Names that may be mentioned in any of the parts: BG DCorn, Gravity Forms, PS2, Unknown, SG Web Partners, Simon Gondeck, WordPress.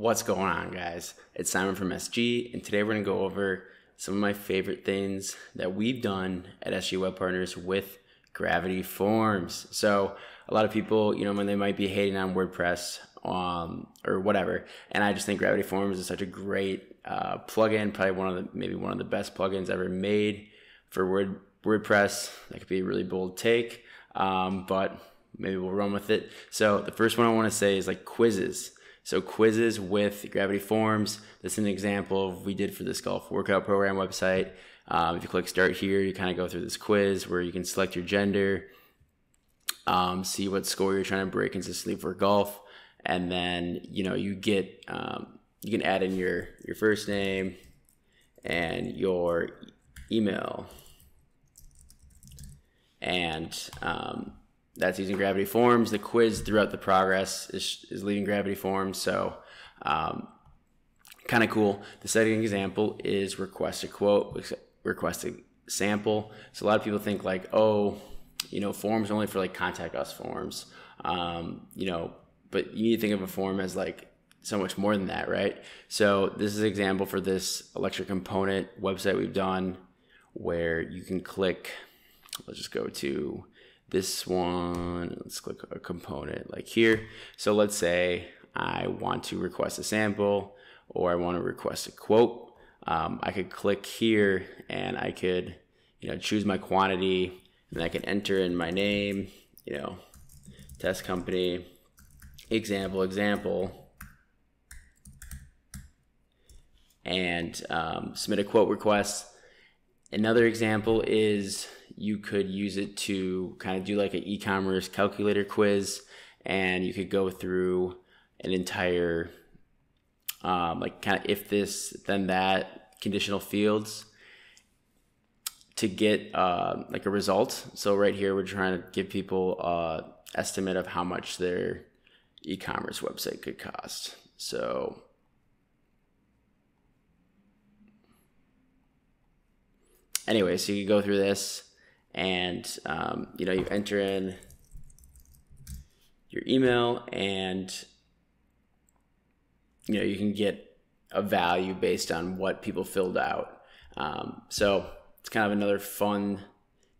What's going on, guys? It's Simon from SG, and today we're going to go over some of my favorite things that we've done at SG Web Partners with Gravity Forms. So a lot of people, when they might be hating on WordPress or whatever, and I just think Gravity Forms is such a great plugin, probably maybe one of the best plugins ever made for WordPress. That could be a really bold take, but maybe we'll run with it. So the first one I want to say is like quizzes. So quizzes with Gravity Forms. This is an example we did for this golf workout program website. If you click start here, you kind of go through this quiz where you can select your gender, see what score you're trying to break consistently for golf, and then you get you can add in your first name and your email, and that's using Gravity Forms. The quiz throughout the progress is leading Gravity Forms, so kind of cool. The second example is request a quote, request a sample. So a lot of people think like, oh, forms only for like contact us forms, but you need to think of a form as like so much more than that, right? So this is an example for this electric component website we've done where you can click, let's just go to this one, let's click a component like here. So let's say I want to request a sample or I want to request a quote. I could click here and I could, choose my quantity, and I could enter in my name, test company, example, and submit a quote request. Another example is you could use it to kind of do like an e-commerce calculator quiz, and you could go through an entire like kind of if this then that conditional fields to get like a result. So right here we're trying to give people an estimate of how much their e-commerce website could cost. So anyway, so you can go through this, and you enter in your email, and you can get a value based on what people filled out. So it's kind of another fun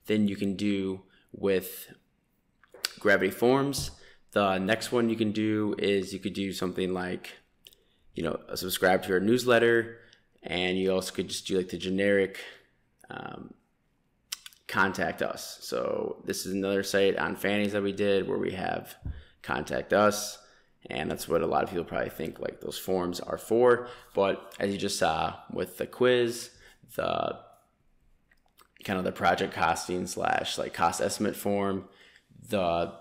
thing you can do with Gravity Forms. The next one you can do is you could do something like, subscribe to our newsletter, and you also could just do like the generic contact us. So this is another site on Fannies that we did where we have contact us, and that's what a lot of people probably think like those forms are for. But as you just saw with the quiz, the kind of the project costing / like cost estimate form, the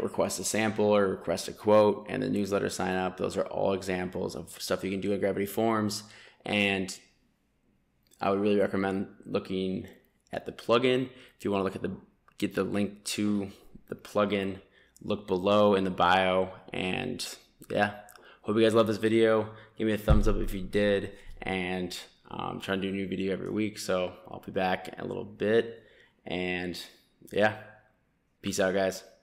request a sample or request a quote, and the newsletter sign up, those are all examples of stuff you can do in Gravity Forms. And I would really recommend looking at the plugin. If you want to look at get the link to the plugin, look below in the bio. And yeah, hope you guys love this video. Give me a thumbs up if you did, and I'm trying to do a new video every week, so I'll be back in a little bit. And yeah, peace out, guys.